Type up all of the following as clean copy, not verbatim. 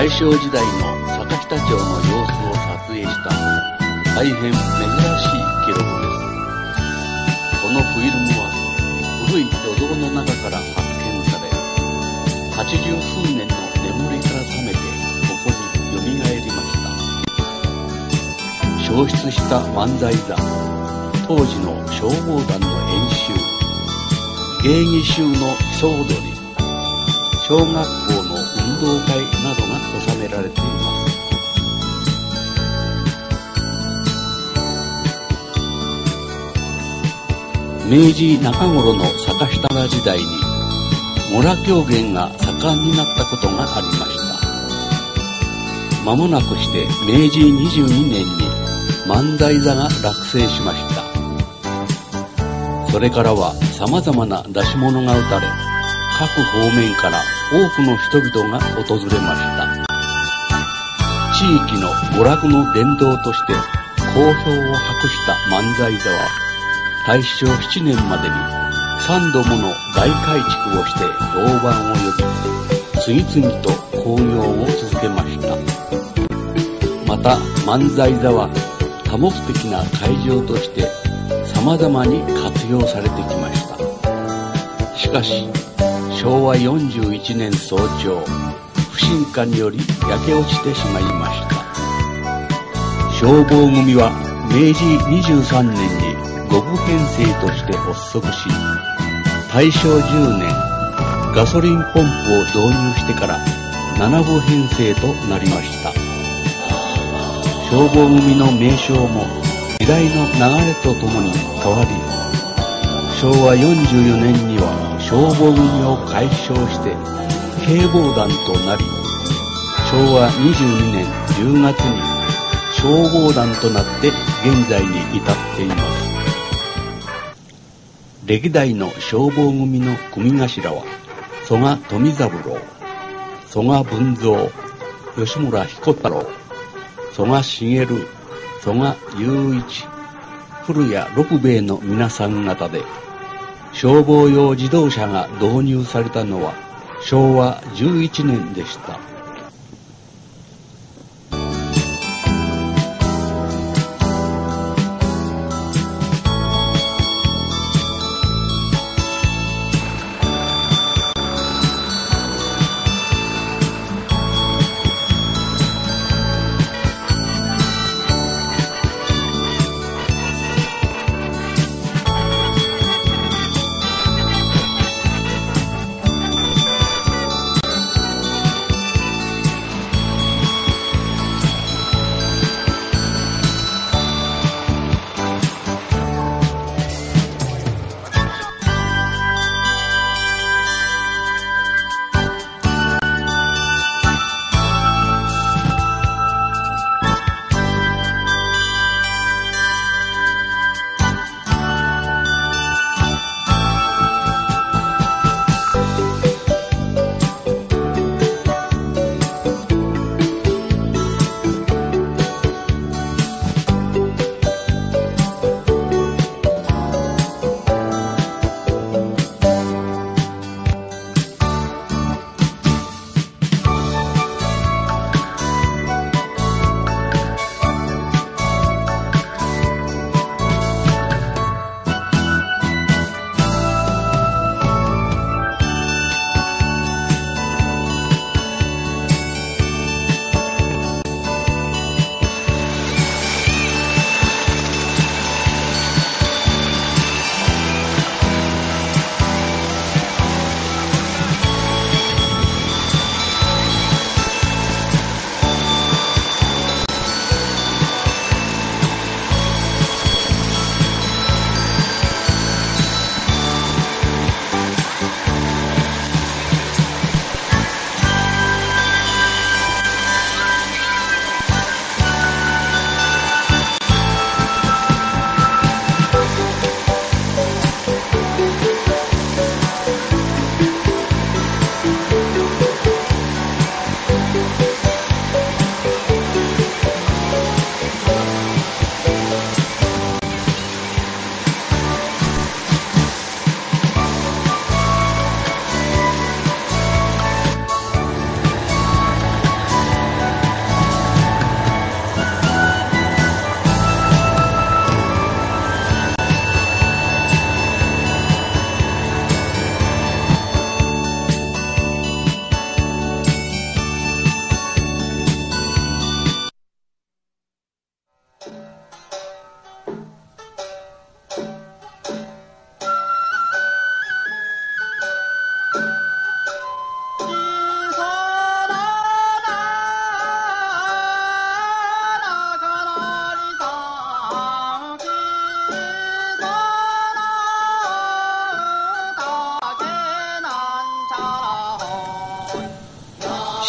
大正時代の佐多北町の様子を撮影した大変珍しい記録です。このフィルムは古い土蔵の中から発見され、80数年の眠りから覚めてここに蘇りました。消失した漫才座、当時の消防団の演習、芸妓衆の基礎踊り、小学校の運動会などが収められています。明治中頃の坂下田時代にモラ狂言が盛んになったことがありました。間もなくして明治22年に漫才座が落成しました。それからはさまざまな出し物が打たれ、各方面から多くの人々が訪れました。地域の娯楽の殿堂として好評を博した漫才座は、大正7年までに3度もの大改築をして評判を呼び、次々と興行を続けました。また漫才座は多目的な会場として様々に活用されてきました。しかし昭和41年早朝、不審火により焼け落ちてしまいました。消防組は明治23年に5部編成として発足し、大正10年ガソリンポンプを導入してから7部編成となりました。消防組の名称も時代の流れとともに変わり、昭和44年には消防組を解消して警防団となり、昭和22年10月に消防団となって現在に至っています。歴代の消防組の組頭は曽我富三郎、曽我文蔵、吉村彦太郎、曽我茂、曽我雄一、古谷六兵衛の皆さん方で、消防用自動車が導入されたのは昭和11年でした。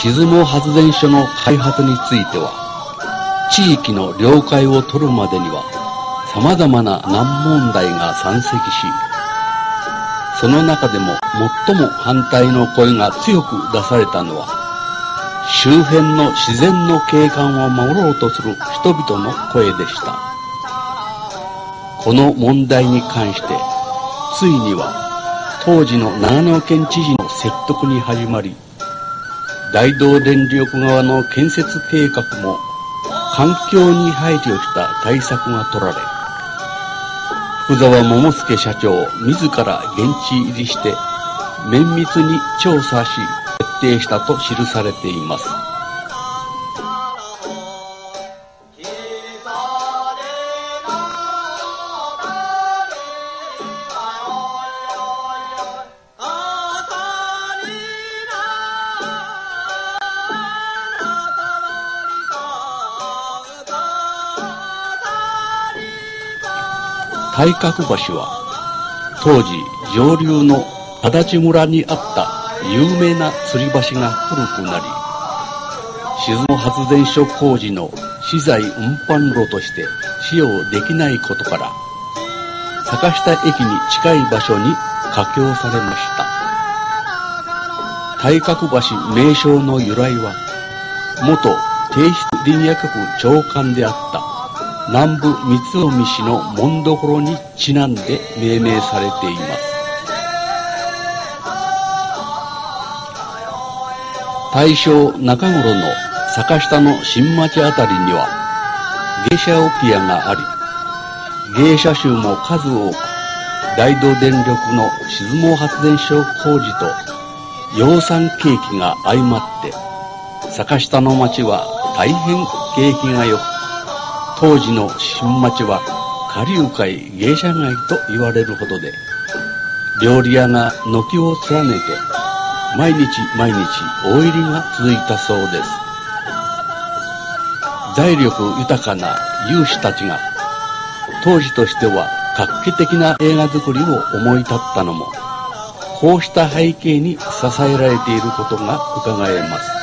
静野発電所の開発については、地域の了解を取るまでには様々な難問題が山積し、その中でも最も反対の声が強く出されたのは、周辺の自然の景観を守ろうとする人々の声でした。この問題に関して、ついには当時の長野県知事の説得に始まり、大同電力側の建設計画も環境に配慮した対策が取られ、福沢桃介社長自ら現地入りして綿密に調査し決定したと記されています。大覚橋は当時上流の足立村にあった有名な吊り橋が古くなり、静野発電所工事の資材運搬路として使用できないことから、坂下駅に近い場所に架橋されました。大覚橋名称の由来は、元帝室林野局長官であった南部三臣氏の紋所にちなんで命名されています。大正中頃の坂下の新町あたりには芸者置屋があり、芸者衆も数多く大同電力の静野発電所工事と養蚕景気が相まって、坂下の町は大変景気が良く、当時の新町は下流界芸者街と言われるほどで、料理屋が軒を連ねて毎日毎日大入りが続いたそうです。財力豊かな有志たちが当時としては画期的な映画作りを思い立ったのも、こうした背景に支えられていることが伺えます。